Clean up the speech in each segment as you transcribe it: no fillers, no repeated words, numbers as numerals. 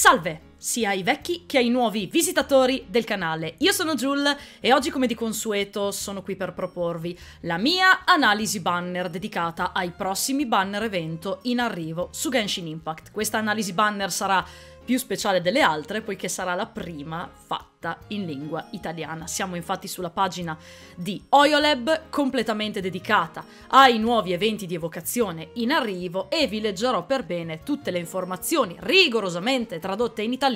Salve! Sia ai vecchi che ai nuovi visitatori del canale. Io sono Jul e oggi, come di consueto, sono qui per proporvi la mia analisi banner dedicata ai prossimi banner evento in arrivo su Genshin Impact. Questa analisi banner sarà più speciale delle altre poiché sarà la prima fatta in lingua italiana. Siamo infatti sulla pagina di OioLab completamente dedicata ai nuovi eventi di evocazione in arrivo e vi leggerò per bene tutte le informazioni rigorosamente tradotte in italiano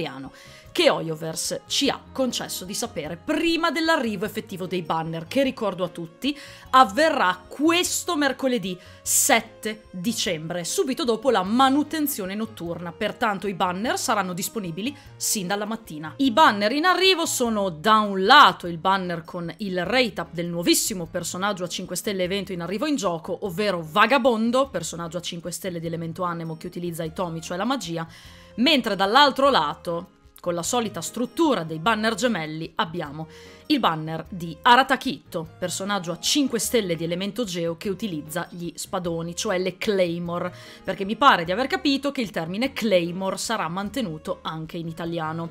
che HoYoverse ci ha concesso di sapere prima dell'arrivo effettivo dei banner, che, ricordo a tutti, avverrà questo mercoledì 7 dicembre, subito dopo la manutenzione notturna. Pertanto i banner saranno disponibili sin dalla mattina. I banner in arrivo sono, da un lato, il banner con il rate up del nuovissimo personaggio a 5 stelle evento in arrivo in gioco, ovvero Vagabondo, personaggio a 5 stelle di elemento anemo che utilizza i tomi, cioè la magia, mentre dall'altro lato, con la solita struttura dei banner gemelli, abbiamo il banner di Arataki Itto, personaggio a 5 stelle di elemento geo che utilizza gli spadoni, cioè le claymore, perché mi pare di aver capito che il termine claymore sarà mantenuto anche in italiano.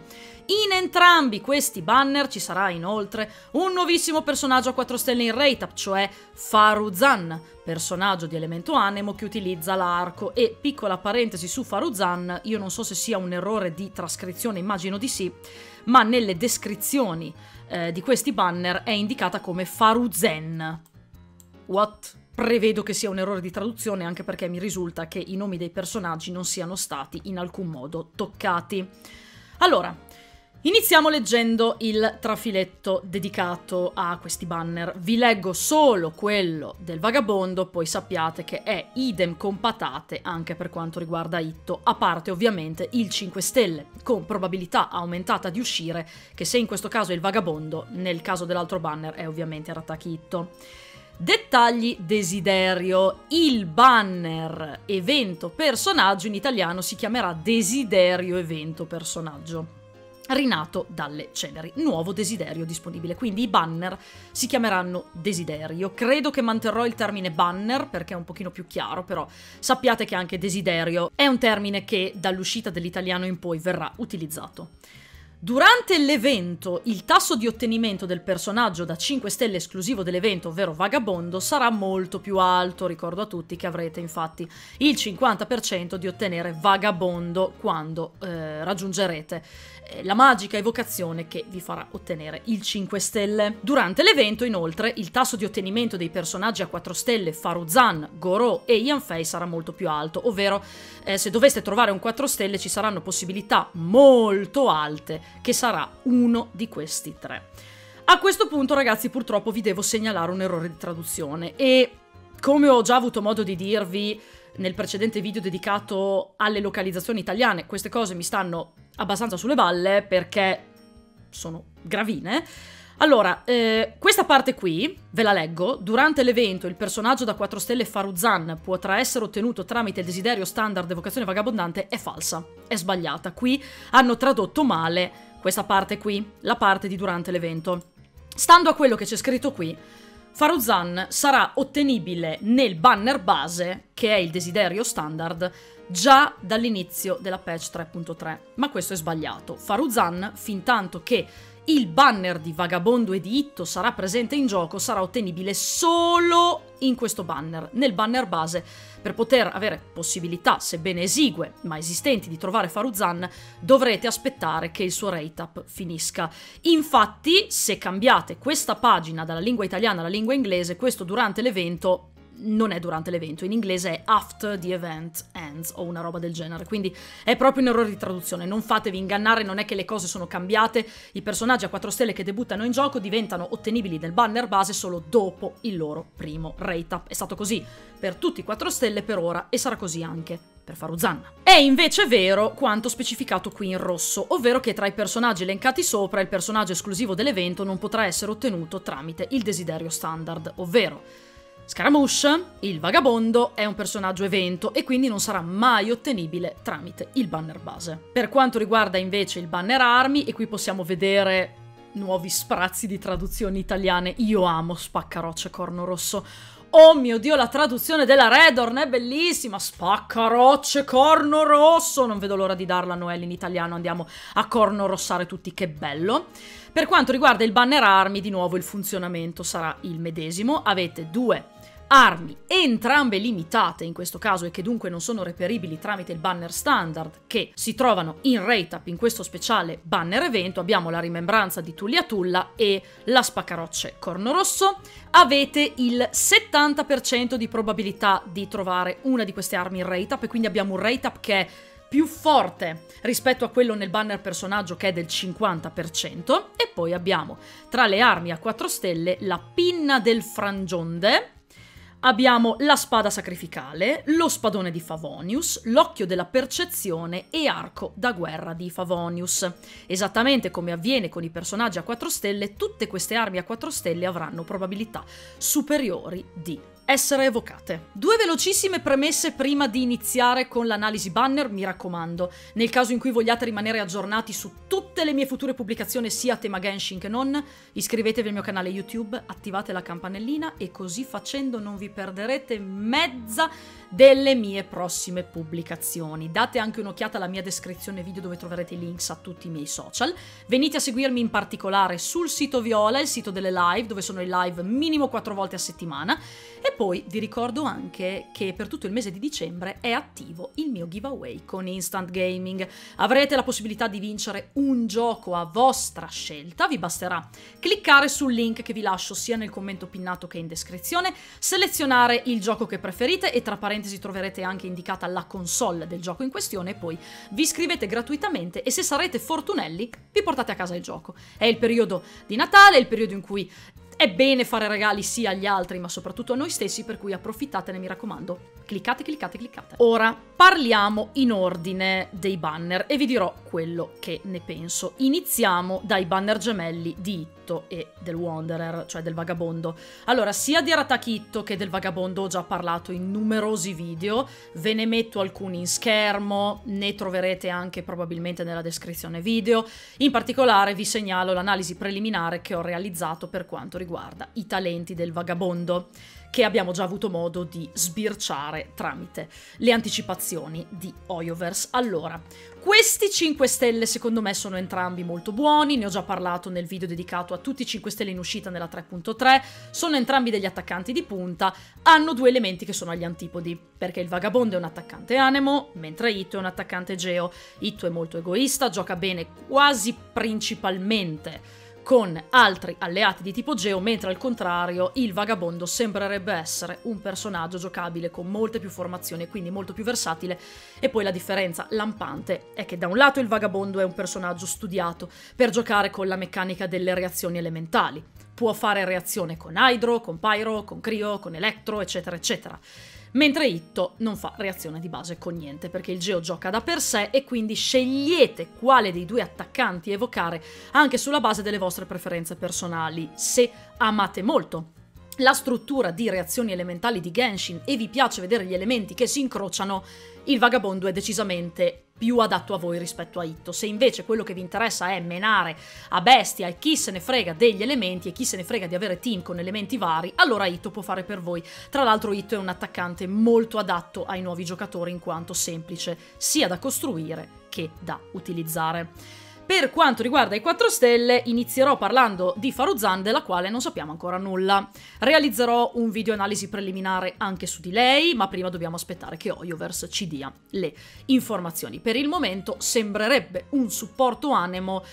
In entrambi questi banner ci sarà inoltre un nuovissimo personaggio a 4 stelle in rate up, cioè Faruzan, personaggio di elemento anemo che utilizza l'arco. E piccola parentesi su Faruzan, io non so se sia un errore di trascrizione, immagino di sì, ma nelle descrizioni di questi banner è indicata come Faruzen. What? Prevedo che sia un errore di traduzione, anche perché mi risulta che i nomi dei personaggi non siano stati in alcun modo toccati. Allora, iniziamo leggendo il trafiletto dedicato a questi banner. Vi leggo solo quello del Vagabondo, poi sappiate che è idem con patate anche per quanto riguarda Itto, a parte ovviamente il 5 stelle, con probabilità aumentata di uscire, che se in questo caso è il Vagabondo, nel caso dell'altro banner è ovviamente Arataki Itto. Dettagli desiderio. Il banner evento personaggio in italiano si chiamerà desiderio evento personaggio. Rinato dalle ceneri, nuovo desiderio disponibile, quindi i banner si chiameranno desiderio. Credo che manterrò il termine banner perché è un pochino più chiaro, però sappiate che anche desiderio è un termine che dall'uscita dell'italiano in poi verrà utilizzato. Durante l'evento il tasso di ottenimento del personaggio da 5 stelle esclusivo dell'evento, ovvero Vagabondo, sarà molto più alto. Ricordo a tutti che avrete infatti il 50% di ottenere Vagabondo quando raggiungerete la magica evocazione che vi farà ottenere il 5 stelle. Durante l'evento inoltre il tasso di ottenimento dei personaggi a 4 stelle Faruzan, Gorou e Yanfei sarà molto più alto, ovvero se doveste trovare un 4 stelle ci saranno possibilità molto alte che sarà uno di questi tre. A questo punto, ragazzi, purtroppo vi devo segnalare un errore di traduzione e, come ho già avuto modo di dirvi nel precedente video dedicato alle localizzazioni italiane, queste cose mi stanno abbastanza sulle balle perché sono gravine. Allora, questa parte qui ve la leggo. Durante l'evento il personaggio da 4 stelle Faruzan potrà essere ottenuto tramite il desiderio standard evocazione vagabondante è falsa, è sbagliata. Qui hanno tradotto male questa parte qui, la parte di durante l'evento. Stando a quello che c'è scritto qui, Faruzan sarà ottenibile nel banner base, che è il desiderio standard, già dall'inizio della patch 3.3, ma questo è sbagliato. Faruzan, fin tanto che il banner di Vagabondo e di Itto sarà presente in gioco, sarà ottenibile solo in questo banner, nel banner base. Per poter avere possibilità, sebbene esigue, ma esistenti, di trovare Faruzan, dovrete aspettare che il suo rate up finisca. Infatti, se cambiate questa pagina dalla lingua italiana alla lingua inglese, questo durante l'evento non è durante l'evento, in inglese è after the event ends o una roba del genere, quindi è proprio un errore di traduzione. Non fatevi ingannare, non è che le cose sono cambiate. I personaggi a 4 stelle che debuttano in gioco diventano ottenibili nel banner base solo dopo il loro primo rate up. È stato così per tutti i 4 stelle per ora e sarà così anche per Faruzan. È invece vero quanto specificato qui in rosso, ovvero che tra i personaggi elencati sopra il personaggio esclusivo dell'evento non potrà essere ottenuto tramite il desiderio standard, ovvero Scaramouche, il Vagabondo, è un personaggio evento e quindi non sarà mai ottenibile tramite il banner base. Per quanto riguarda invece il banner armi, e qui possiamo vedere nuovi sprazzi di traduzioni italiane, io amo spaccarocce corno rosso. Oh mio Dio, la traduzione della Redhorn è bellissima. Spaccarocce, corno rosso. Non vedo l'ora di darla a Noel in italiano. Andiamo a corno rossare tutti, che bello. Per quanto riguarda il banner armi, di nuovo il funzionamento sarà il medesimo. Avete due armi, entrambe limitate in questo caso e che dunque non sono reperibili tramite il banner standard, che si trovano in rate up in questo speciale banner evento. Abbiamo la rimembranza di Tulaytullah e la spaccarocce corno rosso. Avete il 70% di probabilità di trovare una di queste armi in rate up e quindi abbiamo un rate up che è più forte rispetto a quello nel banner personaggio, che è del 50%. E poi abbiamo tra le armi a 4 stelle la pinna del frangionde. Abbiamo la spada sacrificale, lo spadone di Favonius, l'occhio della percezione e arco da guerra di Favonius. Esattamente come avviene con i personaggi a 4 stelle, tutte queste armi a 4 stelle avranno probabilità superiori di essere evocate. Due velocissime premesse prima di iniziare con l'analisi banner, mi raccomando. Nel caso in cui vogliate rimanere aggiornati su tutte le mie future pubblicazioni, sia a tema Genshin che non, iscrivetevi al mio canale YouTube, attivate la campanellina e così facendo non vi perderete mezza delle mie prossime pubblicazioni. Date anche un'occhiata alla mia descrizione video dove troverete i links a tutti i miei social. Venite a seguirmi in particolare sul sito Viola, il sito delle live, dove sono in live minimo 4 volte a settimana. E poi vi ricordo anche che per tutto il mese di dicembre è attivo il mio giveaway con Instant Gaming. Avrete la possibilità di vincere un gioco a vostra scelta, vi basterà cliccare sul link che vi lascio sia nel commento pinnato che in descrizione, selezionare il gioco che preferite e tra parentesi troverete anche indicata la console del gioco in questione, e poi vi iscrivete gratuitamente e se sarete fortunelli vi portate a casa il gioco. È il periodo di Natale, è il periodo in cui è bene fare regali sia agli altri ma soprattutto a noi stessi, per cui approfittatene, mi raccomando, cliccate, cliccate, cliccate. Ora parliamo in ordine dei banner e vi dirò quello che ne penso. Iniziamo dai banner gemelli di Itto e del Wanderer, cioè del Vagabondo. Allora, sia di Arataki Itto che del Vagabondo ho già parlato in numerosi video, ve ne metto alcuni in schermo, ne troverete anche probabilmente nella descrizione video. In particolare vi segnalo l'analisi preliminare che ho realizzato per quanto riguarda i talenti del Vagabondo, che abbiamo già avuto modo di sbirciare tramite le anticipazioni di OioLab. Allora, questi 5 stelle secondo me sono entrambi molto buoni, ne ho già parlato nel video dedicato a tutti i 5 stelle in uscita nella 3.3, sono entrambi degli attaccanti di punta, hanno due elementi che sono agli antipodi, perché il Vagabondo è un attaccante anemo, mentre Itto è un attaccante geo. Itto è molto egoista, gioca bene quasi principalmente con altri alleati di tipo geo, mentre al contrario il Vagabondo sembrerebbe essere un personaggio giocabile con molte più formazioni, quindi molto più versatile. E poi la differenza lampante è che da un lato il Vagabondo è un personaggio studiato per giocare con la meccanica delle reazioni elementali, può fare reazione con Hydro, con Pyro, con Cryo, con Electro, eccetera eccetera, mentre Itto non fa reazione di base con niente, perché il geo gioca da per sé e quindi scegliete quale dei due attaccanti evocare anche sulla base delle vostre preferenze personali. Se amate molto la struttura di reazioni elementali di Genshin e vi piace vedere gli elementi che si incrociano, il Vagabondo è decisamente più adatto a voi rispetto a Itto. Se invece quello che vi interessa è menare a bestia e chi se ne frega degli elementi e chi se ne frega di avere team con elementi vari, allora Itto può fare per voi. Tra l'altro Itto è un attaccante molto adatto ai nuovi giocatori in quanto semplice sia da costruire che da utilizzare. Per quanto riguarda i 4 stelle, inizierò parlando di Faruzan, della quale non sappiamo ancora nulla. Realizzerò un video analisi preliminare anche su di lei, ma prima dobbiamo aspettare che HoYoverse ci dia le informazioni. Per il momento sembrerebbe un supporto anemo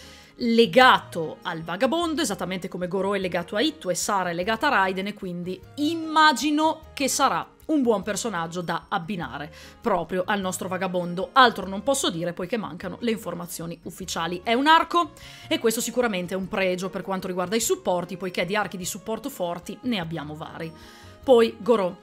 legato al Vagabondo, esattamente come Gorou è legato a Itto e Sara è legata a Raiden, e quindi immagino che sarà un buon personaggio da abbinare proprio al nostro Vagabondo. Altro non posso dire poiché mancano le informazioni ufficiali. È un arco e questo sicuramente è un pregio per quanto riguarda i supporti, poiché di archi di supporto forti ne abbiamo vari. Poi Gorou.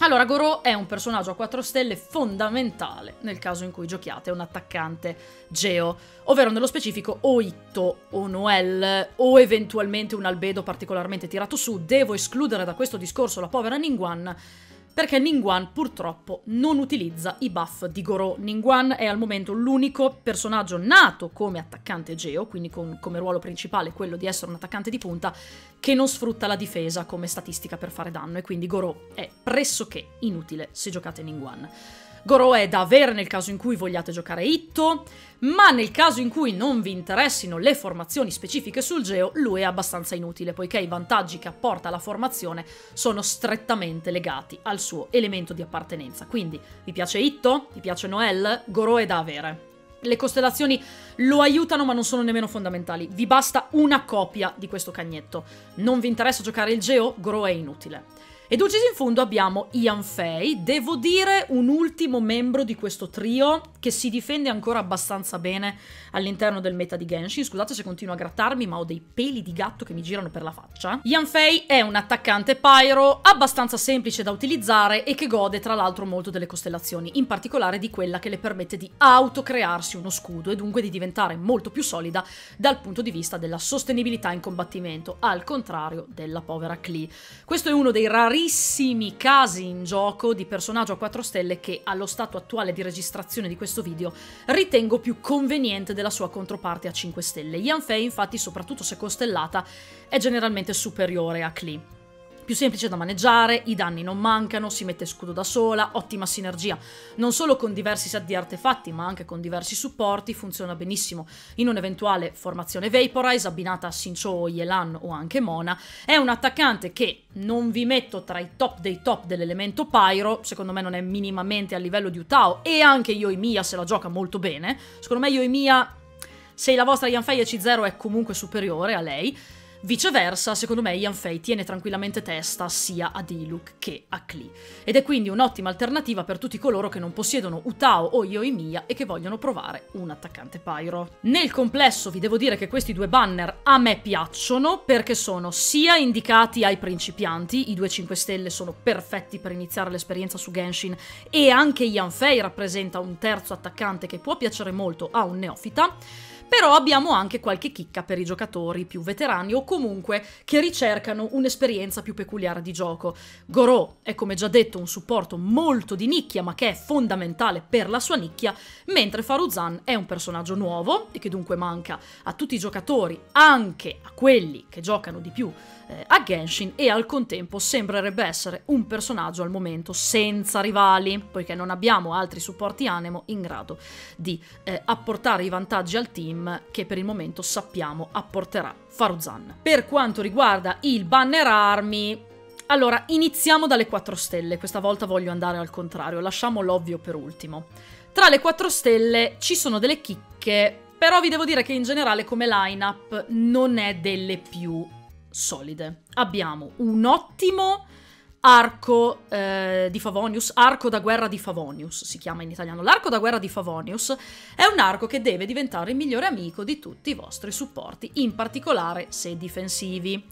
Allora, Gorou è un personaggio a 4 stelle fondamentale nel caso in cui giochiate un attaccante geo, ovvero nello specifico o Itto o Noel o eventualmente un Albedo particolarmente tirato su. Devo escludere da questo discorso la povera Ningguang, perché Ningguang purtroppo non utilizza i buff di Gorou. Ningguang è al momento l'unico personaggio nato come attaccante geo, quindi come ruolo principale quello di essere un attaccante di punta, che non sfrutta la difesa come statistica per fare danno, e quindi Gorou è pressoché inutile se giocate Ningguang. Gorou è da avere nel caso in cui vogliate giocare Itto, ma nel caso in cui non vi interessino le formazioni specifiche sul geo, lui è abbastanza inutile, poiché i vantaggi che apporta alla formazione sono strettamente legati al suo elemento di appartenenza. Quindi, vi piace Itto? Vi piace Noel? Gorou è da avere. Le costellazioni lo aiutano, ma non sono nemmeno fondamentali. Vi basta una copia di questo cagnetto. Non vi interessa giocare il geo? Gorou è inutile. Ed uccisi in fondo abbiamo Yanfei, devo dire un ultimo membro di questo trio che si difende ancora abbastanza bene all'interno del meta di Genshin. Scusate se continuo a grattarmi, ma ho dei peli di gatto che mi girano per la faccia. Yanfei è un attaccante pyro abbastanza semplice da utilizzare e che gode tra l'altro molto delle costellazioni, in particolare di quella che le permette di autocrearsi uno scudo e dunque di diventare molto più solida dal punto di vista della sostenibilità in combattimento, al contrario della povera Klee. Questo è uno dei rarissimi casi in gioco di personaggio a 4 stelle che, allo stato attuale di registrazione di questo video, ritengo più conveniente della sua controparte a 5 stelle. Yanfei, infatti, soprattutto se costellata, è generalmente superiore a Klee. Più semplice da maneggiare, i danni non mancano, si mette scudo da sola, ottima sinergia non solo con diversi set di artefatti ma anche con diversi supporti, funziona benissimo in un'eventuale formazione Vaporize abbinata a Xingqiu, Yelan o anche Mona. È un attaccante che non vi metto tra i top dei top dell'elemento pyro, secondo me non è minimamente a livello di Utao, e anche Yoimiya se la gioca molto bene. Secondo me Yoimiya, se la vostra Yanfei C0 è comunque superiore a lei. Viceversa, secondo me Yanfei tiene tranquillamente testa sia a Diluc che a Klee, ed è quindi un'ottima alternativa per tutti coloro che non possiedono Utao o Yoimiya e che vogliono provare un attaccante pyro. Nel complesso vi devo dire che questi due banner a me piacciono perché sono sia indicati ai principianti, i due 5 stelle sono perfetti per iniziare l'esperienza su Genshin, e anche Yanfei rappresenta un terzo attaccante che può piacere molto a un neofita, però abbiamo anche qualche chicca per i giocatori più veterani o comunque che ricercano un'esperienza più peculiare di gioco. Gorou è, come già detto, un supporto molto di nicchia ma che è fondamentale per la sua nicchia, mentre Faruzan è un personaggio nuovo e che dunque manca a tutti i giocatori, anche a quelli che giocano di più a Genshin, e al contempo sembrerebbe essere un personaggio al momento senza rivali, poiché non abbiamo altri supporti anemo in grado di apportare i vantaggi al team che per il momento sappiamo apporterà Faruzan. Per quanto riguarda il banner armi, allora iniziamo dalle 4 stelle, questa volta voglio andare al contrario, lasciamo l'ovvio per ultimo. Tra le 4 stelle ci sono delle chicche, però vi devo dire che in generale come lineup non è delle più solide. Abbiamo un ottimo arco di Favonius, arco da guerra di Favonius si chiama in italiano. L'arco da guerra di Favonius è un arco che deve diventare il migliore amico di tutti i vostri supporti, in particolare se difensivi.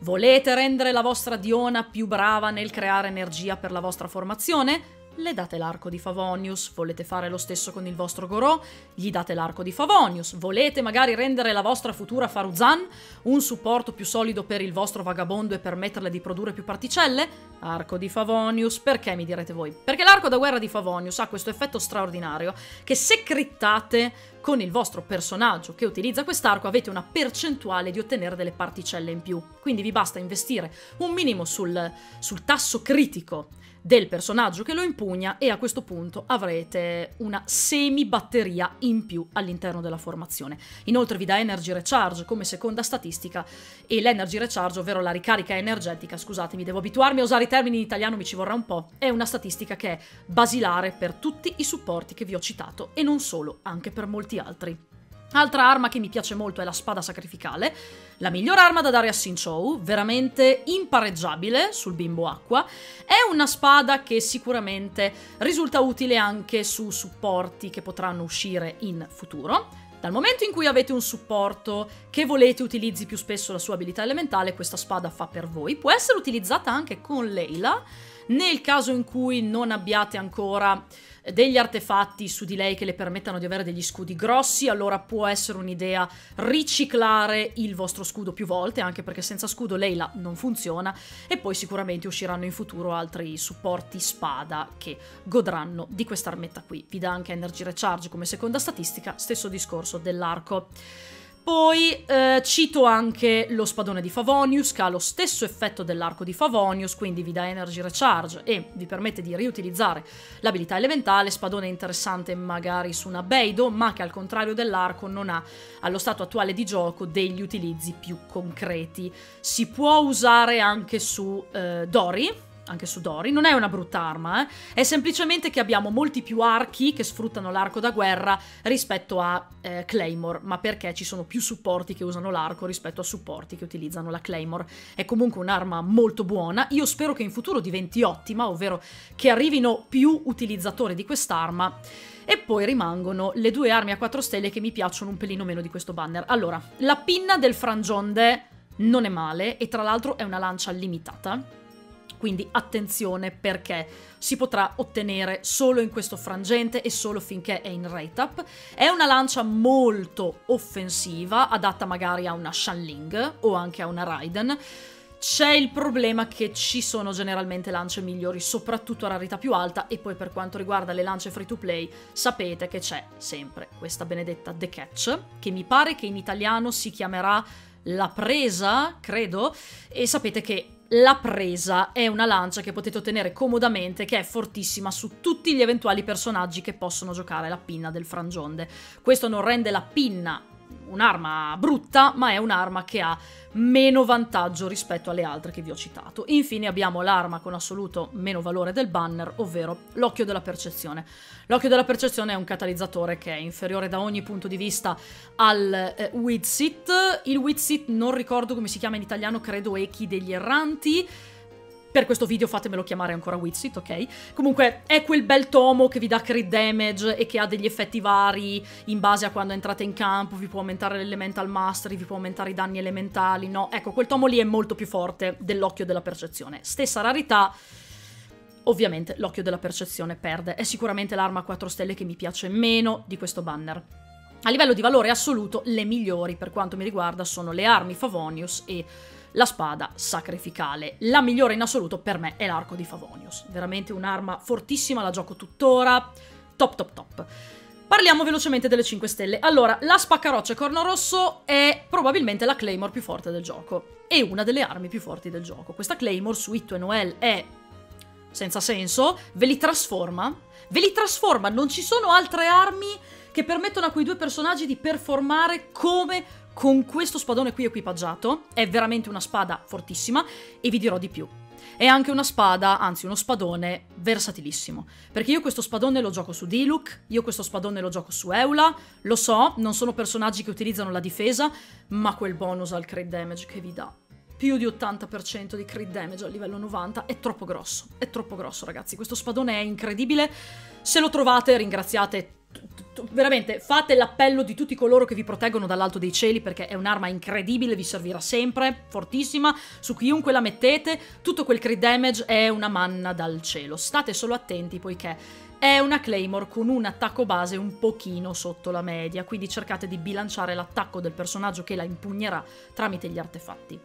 Volete rendere la vostra Diona più brava nel creare energia per la vostra formazione? Le date l'arco di Favonius. Volete fare lo stesso con il vostro Gorou? Gli date l'arco di Favonius. Volete magari rendere la vostra futura Faruzan un supporto più solido per il vostro Vagabondo e permetterle di produrre più particelle? Arco di Favonius. Perché, mi direte voi? Perché l'arco da guerra di Favonius ha questo effetto straordinario che, se crittate con il vostro personaggio che utilizza quest'arco, avete una percentuale di ottenere delle particelle in più. Quindi vi basta investire un minimo sul tasso critico del personaggio che lo impugna e a questo punto avrete una semi-batteria in più all'interno della formazione. Inoltre vi dà Energy Recharge come seconda statistica, e l'Energy Recharge, ovvero la ricarica energetica, scusatemi, devo abituarmi a usare i termini in italiano, mi ci vorrà un po', è una statistica che è basilare per tutti i supporti che vi ho citato e non solo, anche per molti altri. Altra arma che mi piace molto è la spada sacrificale, la miglior arma da dare a Xingqiu, veramente impareggiabile sul bimbo acqua. È una spada che sicuramente risulta utile anche su supporti che potranno uscire in futuro. Dal momento in cui avete un supporto che volete utilizzi più spesso la sua abilità elementale, questa spada fa per voi. Può essere utilizzata anche con Leila nel caso in cui non abbiate ancora degli artefatti su di lei che le permettano di avere degli scudi grossi, allora può essere un'idea riciclare il vostro scudo più volte, anche perché senza scudo Leila non funziona, e poi sicuramente usciranno in futuro altri supporti spada che godranno di quest'armetta qui. Vi dà anche Energy Recharge come seconda statistica, stesso discorso dell'arco. Poi cito anche lo spadone di Favonius, che ha lo stesso effetto dell'arco di Favonius, quindi vi dà Energy Recharge e vi permette di riutilizzare l'abilità elementale. Spadone interessante magari su una Beidou, ma che al contrario dell'arco non ha, allo stato attuale di gioco, degli utilizzi più concreti. Si può usare anche su Dori. Anche su Dori, non è una brutta arma, è semplicemente che abbiamo molti più archi che sfruttano l'arco da guerra rispetto a Claymore, ma perché ci sono più supporti che usano l'arco rispetto a supporti che utilizzano la Claymore. È comunque un'arma molto buona, io spero che in futuro diventi ottima, ovvero che arrivino più utilizzatori di quest'arma. E poi rimangono le due armi a 4 stelle che mi piacciono un pelino meno di questo banner. Allora, la pinna del Frangionde non è male, e tra l'altro è una lancia limitata, quindi attenzione perché si potrà ottenere solo in questo frangente e solo finché è in rate up. È una lancia molto offensiva, adatta magari a una Shanling o anche a una Raiden. C'è il problema che ci sono generalmente lance migliori, soprattutto a rarità più alta, e poi per quanto riguarda le lance free to play sapete che c'è sempre questa benedetta The Catch, che mi pare che in italiano si chiamerà La Presa, credo, e sapete che La Presa è una lancia che potete ottenere comodamente, che è fortissima su tutti gli eventuali personaggi che possono giocare la pinna del Frangionde. Questo non rende la pinna un'arma brutta, ma è un'arma che ha meno vantaggio rispetto alle altre che vi ho citato. Infine abbiamo l'arma con assoluto meno valore del banner, ovvero l'occhio della percezione. L'occhio della percezione è un catalizzatore che è inferiore da ogni punto di vista al Whitsit. Il Whitsit non ricordo come si chiama in italiano, credo Echi degli Erranti. Per questo video fatemelo chiamare ancora Whitsit, ok? Comunque è quel bel tomo che vi dà crit damage e che ha degli effetti vari in base a quando entrate in campo, vi può aumentare l'elemental mastery, vi può aumentare i danni elementali, no? Ecco, quel tomo lì è molto più forte dell'occhio della percezione. Stessa rarità, ovviamente l'occhio della percezione perde. È sicuramente l'arma a 4 stelle che mi piace meno di questo banner. A livello di valore assoluto, le migliori per quanto mi riguarda sono le armi Favonius e la spada sacrificale. La migliore in assoluto per me è l'arco di Favonius, veramente un'arma fortissima, la gioco tuttora, top top top. Parliamo velocemente delle 5 stelle. Allora, la spaccarocce corno rosso è probabilmente la Claymore più forte del gioco, è una delle armi più forti del gioco. Questa Claymore su Itto e Noel è senza senso, ve li trasforma, non ci sono altre armi che permettono a quei due personaggi di performare come con questo spadone qui equipaggiato. È veramente una spada fortissima e vi dirò di più. È anche una spada, anzi uno spadone versatilissimo, perché io questo spadone lo gioco su Diluc, io questo spadone lo gioco su Eula, lo so, non sono personaggi che utilizzano la difesa, ma quel bonus al crit damage che vi dà più di 80% di crit damage a livello 90 è troppo grosso ragazzi, questo spadone è incredibile. Se lo trovate ringraziate veramente, fate l'appello di tutti coloro che vi proteggono dall'alto dei cieli, perché è un'arma incredibile, vi servirà sempre, fortissima, su chiunque la mettete, tutto quel crit damage è una manna dal cielo. State solo attenti poiché è una Claymore con un attacco base un pochino sotto la media, quindi cercate di bilanciare l'attacco del personaggio che la impugnerà tramite gli artefatti.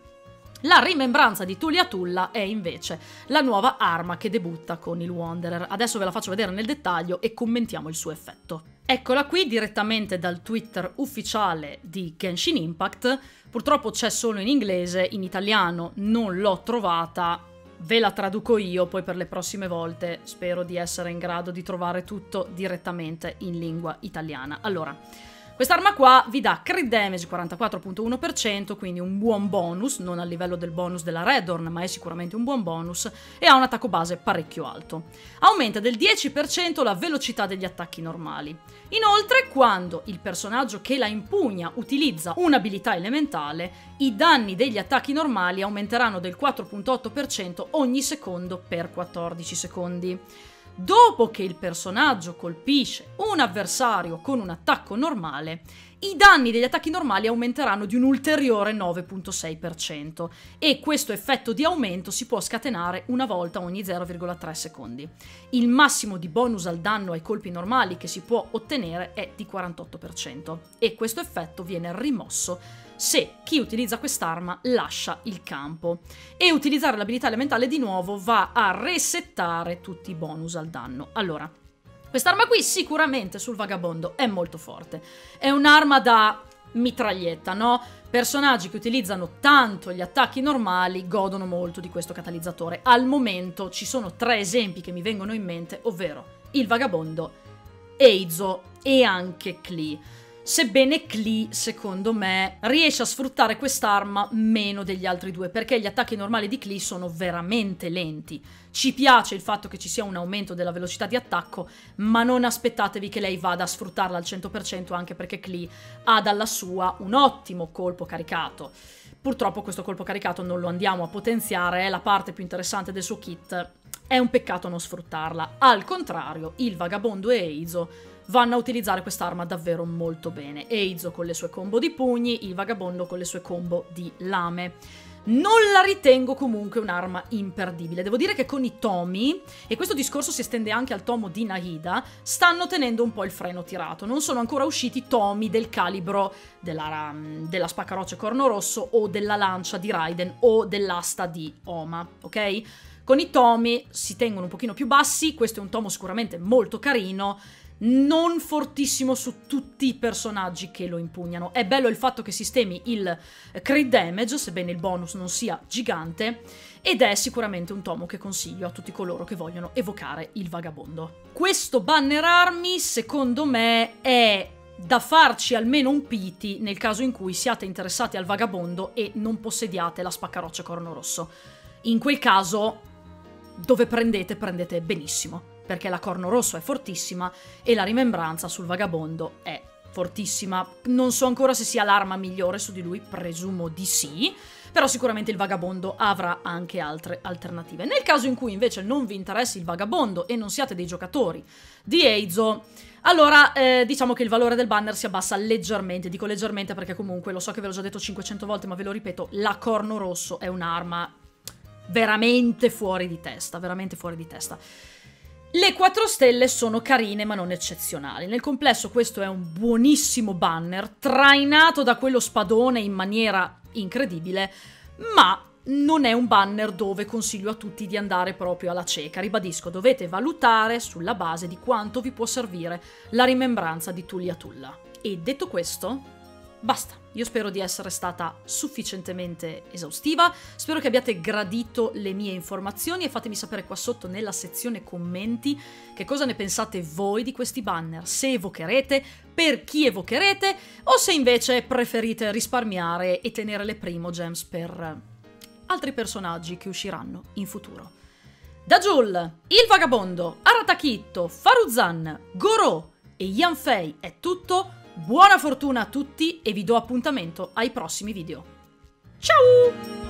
La rimembranza di Tulaytullah è invece la nuova arma che debutta con il Wanderer. Adesso ve la faccio vedere nel dettaglio e commentiamo il suo effetto. Eccola qui direttamente dal Twitter ufficiale di Genshin Impact, purtroppo c'è solo in inglese, in italiano non l'ho trovata, ve la traduco io, poi per le prossime volte spero di essere in grado di trovare tutto direttamente in lingua italiana. Allora, quest'arma qua vi dà crit damage 44.1%, quindi un buon bonus, non a livello del bonus della Redhorn, ma è sicuramente un buon bonus, e ha un attacco base parecchio alto. Aumenta del 10% la velocità degli attacchi normali. Inoltre, quando il personaggio che la impugna utilizza un'abilità elementale, i danni degli attacchi normali aumenteranno del 4.8% ogni secondo per 14 secondi. Dopo che il personaggio colpisce un avversario con un attacco normale, i danni degli attacchi normali aumenteranno di un ulteriore 9,6% e questo effetto di aumento si può scatenare una volta ogni 0,3 secondi. Il massimo di bonus al danno ai colpi normali che si può ottenere è di 48% e questo effetto viene rimosso se chi utilizza quest'arma lascia il campo. E utilizzare l'abilità elementale di nuovo va a resettare tutti i bonus al danno. Allora, quest'arma qui sicuramente sul Vagabondo è molto forte. È un'arma da mitraglietta, no? Personaggi che utilizzano tanto gli attacchi normali godono molto di questo catalizzatore. Al momento ci sono tre esempi che mi vengono in mente, ovvero il Vagabondo, Heizou e anche Klee. Sebbene Klee, secondo me, riesce a sfruttare quest'arma meno degli altri due, perché gli attacchi normali di Klee sono veramente lenti. Ci piace il fatto che ci sia un aumento della velocità di attacco, ma non aspettatevi che lei vada a sfruttarla al 100%, anche perché Klee ha dalla sua un ottimo colpo caricato. Purtroppo questo colpo caricato non lo andiamo a potenziare, è la parte più interessante del suo kit. È un peccato non sfruttarla. Al contrario, il Vagabondo e Heizou vanno a utilizzare quest'arma davvero molto bene. Heizou con le sue combo di pugni, il Vagabondo con le sue combo di lame. Non la ritengo comunque un'arma imperdibile. Devo dire che con i tomi, e questo discorso si estende anche al tomo di Nahida, stanno tenendo un po' il freno tirato. Non sono ancora usciti tomi del calibro della spaccarocce Corno Rosso o della lancia di Raiden o dell'asta di Oma, ok? Con i tomi si tengono un pochino più bassi, questo è un tomo sicuramente molto carino, non fortissimo su tutti i personaggi che lo impugnano. È bello il fatto che sistemi il crit damage, sebbene il bonus non sia gigante, ed è sicuramente un tomo che consiglio a tutti coloro che vogliono evocare il Vagabondo. Questo banner armi, secondo me, è da farci almeno un pity nel caso in cui siate interessati al Vagabondo e non possediate la spaccaroccia Corno Rosso. In quel caso, dove prendete, prendete benissimo, perché la Corno Rosso è fortissima e la rimembranza sul Vagabondo è fortissima. Non so ancora se sia l'arma migliore su di lui, presumo di sì, però sicuramente il Vagabondo avrà anche altre alternative. Nel caso in cui invece non vi interessi il Vagabondo e non siate dei giocatori di Heizou, allora diciamo che il valore del banner si abbassa leggermente. Dico leggermente perché comunque, lo so che ve l'ho già detto 500 volte, ma ve lo ripeto, la Corno Rosso è un'arma veramente fuori di testa, veramente fuori di testa. Le 4 stelle sono carine ma non eccezionali. Nel complesso questo è un buonissimo banner, trainato da quello spadone in maniera incredibile, ma non è un banner dove consiglio a tutti di andare proprio alla cieca. Ribadisco, dovete valutare sulla base di quanto vi può servire la rimembranza di Tulaytullah. E detto questo, basta, io spero di essere stata sufficientemente esaustiva, spero che abbiate gradito le mie informazioni e fatemi sapere qua sotto nella sezione commenti che cosa ne pensate voi di questi banner, se evocherete, per chi evocherete o se invece preferite risparmiare e tenere le primogems per altri personaggi che usciranno in futuro. Da Jul, il Vagabondo, Arataki Itto, Faruzan, Gorou e Yanfei è tutto. Buona fortuna a tutti e vi do appuntamento ai prossimi video. Ciao!